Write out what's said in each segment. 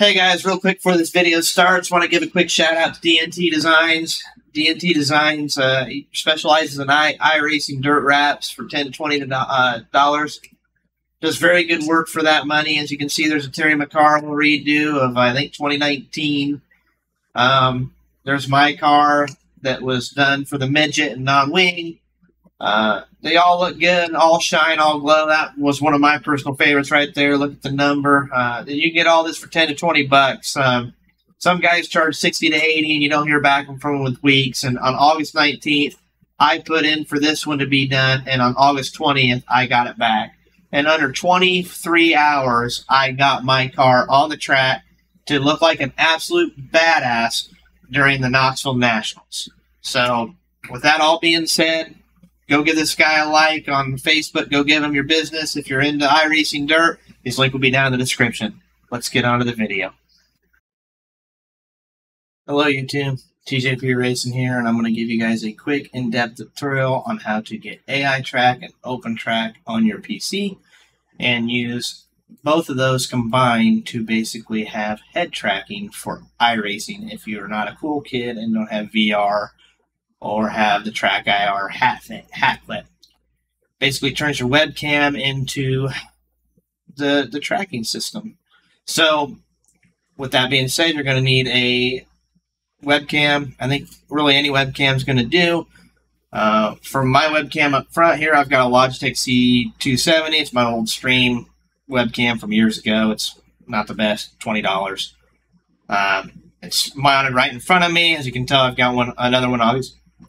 Hey guys, real quick before this video starts, want to give a quick shout out to DNT Designs. DNT Designs specializes in iRacing dirt wraps for $10 to $20. Does very good work for that money. As you can see, there's a Terry McCarroll redo of, I think, 2019. There's my car that was done for the midget and non-wing. They all look good, all shine, all glow. That was one of my personal favorites right there. Look at the number. You can get all this for 10 to 20 bucks. Some guys charge 60 to 80 and you don't hear back from them with weeks. And on August 19th, I put in for this one to be done. And on August 20th, I got it back. And under 23 hours, I got my car on the track to look like an absolute badass during the Knoxville Nationals. So with that all being said, go give this guy a like on Facebook. Go give him your business. If you're into iRacing dirt, his link will be down in the description. Let's get on to the video. Hello YouTube, TJP Racing here, and I'm going to give you guys a quick in-depth tutorial on how to get AI Track and OpenTrack on your PC and use both of those combined to basically have head tracking for iRacing if you're not a cool kid and don't have VR or have the TrackIR hat clip. Basically turns your webcam into the tracking system. So with that being said, you're going to need a webcam. I think really any webcam is going to do. From my webcam up front here, I've got a Logitech C270. It's my old stream webcam from years ago. It's not the best, $20. It's mounted right in front of me. As you can tell, I've got another one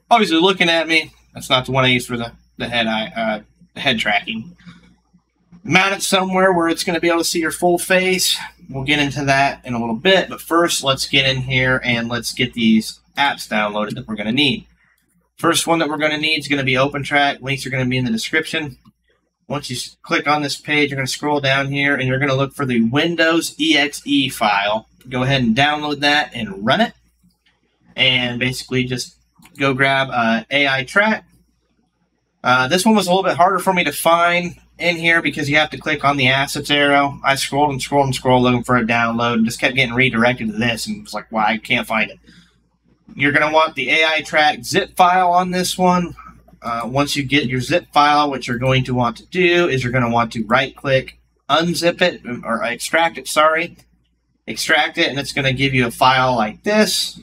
obviously looking at me. That's not the one I use for the head tracking. Mount it somewhere where it's going to be able to see your full face. We'll get into that in a little bit, but first let's get in here and let's get these apps downloaded that we're going to need. First one that we're going to need is going to be OpenTrack. Links are going to be in the description. Once you click on this page, you're going to scroll down here and you're going to look for the Windows EXE file. Go ahead and download that and run it. And basically just go grab AI Track. This one was a little bit harder for me to find in here because you have to click on the assets arrow. I scrolled and scrolled and scrolled looking for a download and just kept getting redirected to this and was like, wow, I can't find it. You're going to want the AI Track zip file on this one. Once you get your zip file, what you're going to want to do is you're going to want to right-click, unzip it, or extract it, sorry. Extract it, and it's going to give you a file like this.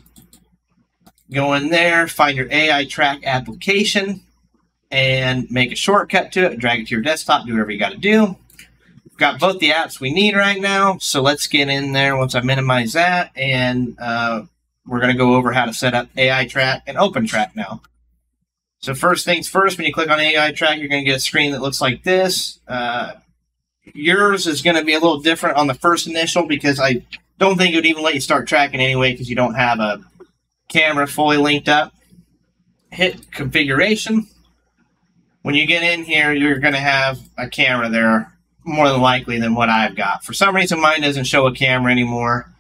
Go in there, find your AI Track application, and make a shortcut to it, drag it to your desktop, do whatever you got to do. We've got both the apps we need right now, so let's get in there once I minimize that, and we're going to go over how to set up AI Track and OpenTrack now. So first things first, when you click on AI Track, you're going to get a screen that looks like this. Yours is going to be a little different on the first initial because I don't think it would even let you start tracking anyway because you don't have a camera fully linked up. Hit configuration. When you get in here, you're going to have a camera there more than likely than what I've got. For some reason, mine doesn't show a camera anymore.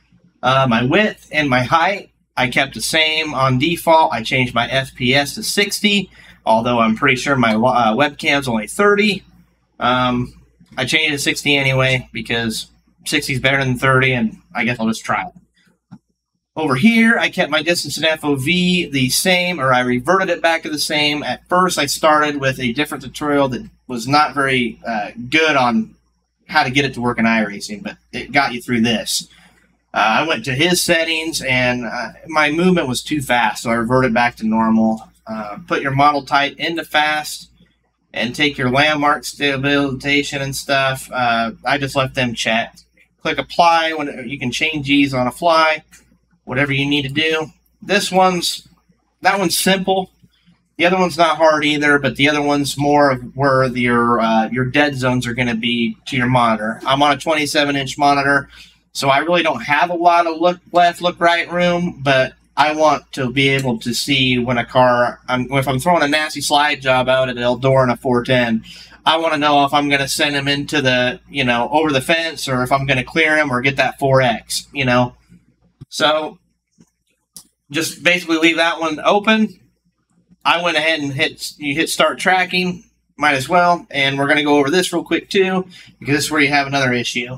My width and my height, I kept the same on default. I changed my FPS to 60, although I'm pretty sure my webcam's only 30. I changed it to 60 anyway because 60 is better than 30, and I guess I'll just try it. Over here, I kept my distance and FOV the same, or I reverted it back to the same. At first, I started with a different tutorial that was not very good on how to get it to work in iRacing, but it got you through this. I went to his settings, and my movement was too fast, so I reverted back to normal. Put your model type into fast, and take your landmark stabilization and stuff. I just left them checked. Click apply. When you can change these on a fly, whatever you need to do. That one's simple. The other one's not hard either, but the other one's more of where your dead zones are going to be to your monitor. I'm on a 27-inch monitor. So I really don't have a lot of look left, look right room, but I want to be able to see when a car, if I'm throwing a nasty slide job out at Eldor in a 410, I want to know if I'm going to send him into the, over the fence, or if I'm going to clear him or get that 4X, So just basically leave that one open. I went ahead and hit start tracking, might as well, and we're going to go over this real quick too, because this is where you have another issue.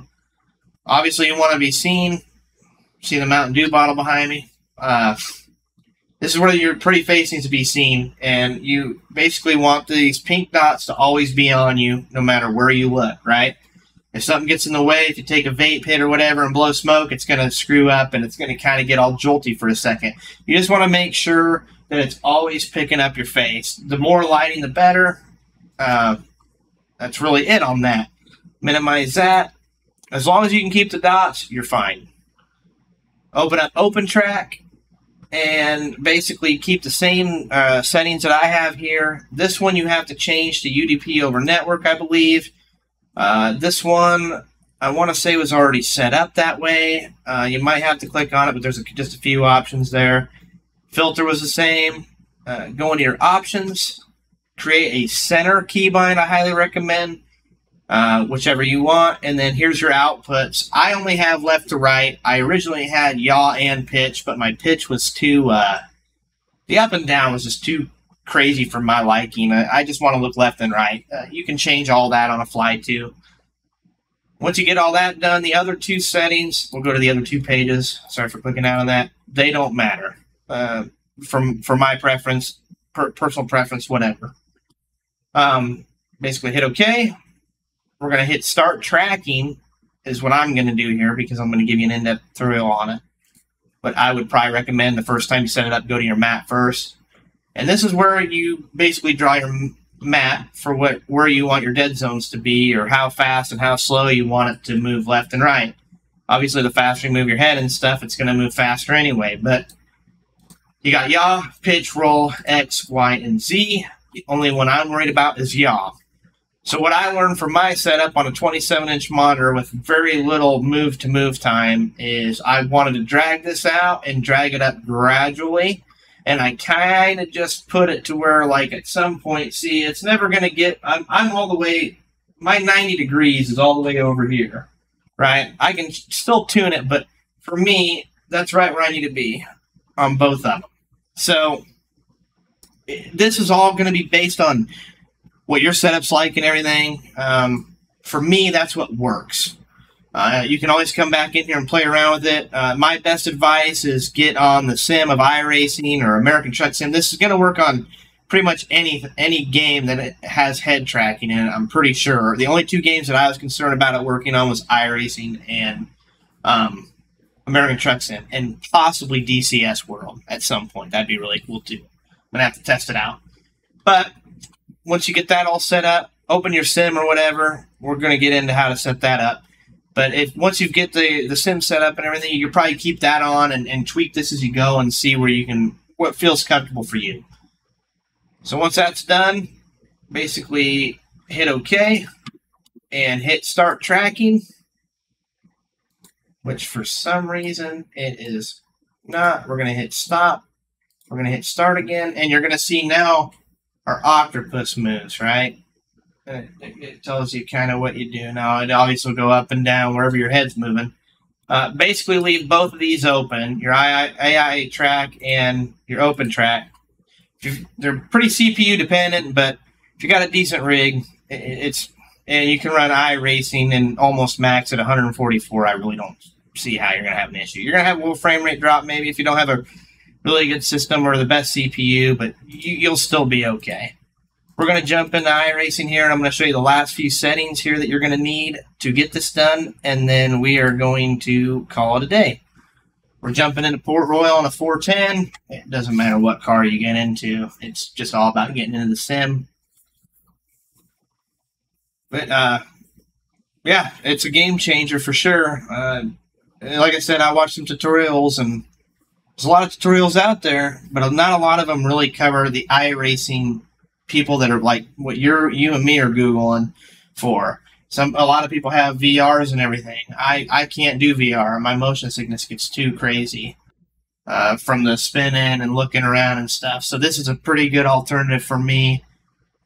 Obviously, you want to be seen. See the Mountain Dew bottle behind me? This is where your pretty face needs to be seen, and you basically want these pink dots to always be on you no matter where you look, right? If something gets in the way, if you take a vape hit or whatever and blow smoke, it's going to screw up and it's going to kind of get all jolty for a second. You just want to make sure that it's always picking up your face. The more lighting, the better. That's really it on that. Minimize that. As long as you can keep the dots, you're fine. Open up OpenTrack and basically keep the same settings that I have here. This one you have to change to UDP over network, I believe. This one, I want to say, was already set up that way. You might have to click on it, but there's just a few options there. Filter was the same. Go into your options. Create a center keybind, I highly recommend. Whichever you want, and then here's your outputs. I only have left to right. I originally had yaw and pitch, but my pitch was too, the up and down was just too crazy for my liking. I just want to look left and right. You can change all that on a fly too. Once you get all that done, the other two settings, we'll go to the other two pages. Sorry for clicking out on that. They don't matter. For my preference, personal preference, whatever. Basically hit OK. We're going to hit start tracking is what I'm going to do here because I'm going to give you an in-depth tutorial on it. But I would probably recommend the first time you set it up, go to your map first. And this is where you basically draw your map for where you want your dead zones to be or how fast and how slow you want it to move left and right. Obviously, the faster you move your head and stuff, it's going to move faster anyway. But you got yaw, pitch, roll, X, Y, and Z. The only one I'm worried about is yaw. So what I learned from my setup on a 27-inch monitor with very little move-to-move time is I wanted to drag this out and drag it up gradually. And I kind of just put it to where, like, at some point, see, it's never going to get... I'm all the way... My 90 degrees is all the way over here, right? I can still tune it, but for me, that's right where I need to be on both of them. So this is all going to be based on what your setup's like and everything. For me, that's what works. You can always come back in here and play around with it. My best advice is get on the sim of iRacing or American Truck Sim. This is going to work on pretty much any game that it has head tracking in it, I'm pretty sure. The only two games that I was concerned about it working on was iRacing and American Truck Sim, and possibly DCS World at some point. That'd be really cool, too. I'm going to have to test it out. But once you get that all set up, open your sim or whatever. We're going to get into how to set that up. But if once you get the sim set up and everything, you can probably keep that on and tweak this as you go and see where you can, what feels comfortable for you. So once that's done, basically hit OK and hit start tracking, which for some reason it is not. We're going to hit stop. We're going to hit start again, and you're going to see now our octopus moves, right? It tells you kind of what you do. Now, it obviously will go up and down wherever your head's moving. Basically, leave both of these open, your AI track and your open track. They're pretty CPU dependent, but if you got a decent rig, and you can run iRacing and almost max at 144, I really don't see how you're going to have an issue. You're going to have a little frame rate drop maybe if you don't have a really good system or the best CPU, but you'll still be okay. We're going to jump into iRacing here, and I'm going to show you the last few settings here that you're going to need to get this done, and then we are going to call it a day. We're jumping into Port Royal on a 410. It doesn't matter what car you get into. It's just all about getting into the sim. But, yeah, it's a game changer for sure. Like I said, I watched some tutorials, and there's a lot of tutorials out there, but not a lot of them really cover the iRacing people that are like what you and me are Googling for. A lot of people have VRs and everything. I can't do VR. My motion sickness gets too crazy from the spinning and looking around and stuff. So this is a pretty good alternative for me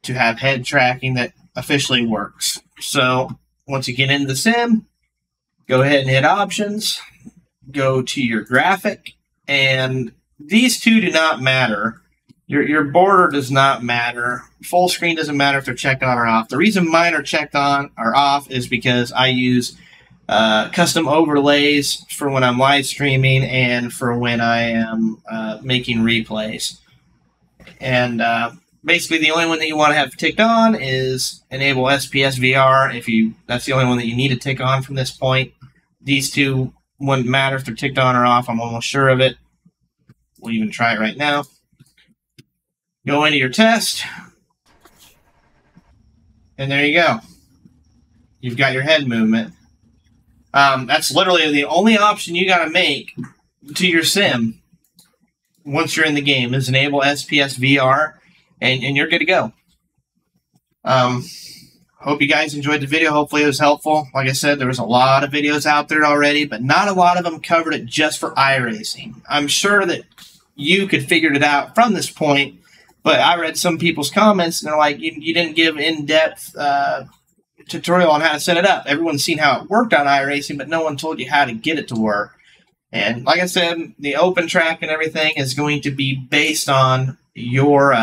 to have head tracking that officially works. So once you get into the sim, go ahead and hit options. Go to your graphic. And these two do not matter. Your border does not matter. Full screen doesn't matter if they're checked on or off. The reason mine are checked on or off is because I use custom overlays for when I'm live streaming and for when I am making replays. And basically the only one that you want to have ticked on is enable SPS VR. That's the only one that you need to tick on from this point. These two wouldn't matter if they're ticked on or off. I'm almost sure of it. We'll even try it right now. Go into your test. And there you go. You've got your head movement. That's literally the only option you got to make to your sim once you're in the game is enable SPS VR, and you're good to go. Hope you guys enjoyed the video. Hopefully it was helpful. Like I said, there was a lot of videos out there already, but not a lot of them covered it just for iRacing. I'm sure that you could figure it out from this point, but I read some people's comments, and they're like, you didn't give in-depth tutorial on how to set it up. Everyone's seen how it worked on iRacing, but no one told you how to get it to work. And like I said, the OpenTrack and everything is going to be based on your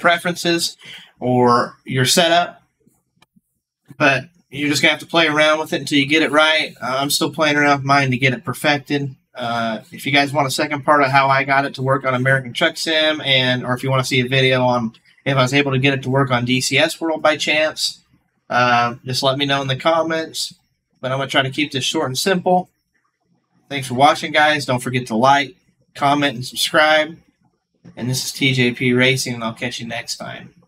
preferences or your setup, but you're just gonna have to play around with it until you get it right. I'm still playing around with mine to get it perfected. If you guys want a second part of how I got it to work on American Truck Sim, or if you want to see a video on if I was able to get it to work on DCS World by chance, just let me know in the comments. But I'm going to try to keep this short and simple. Thanks for watching, guys. Don't forget to like, comment, and subscribe. And this is TJP Racing, and I'll catch you next time.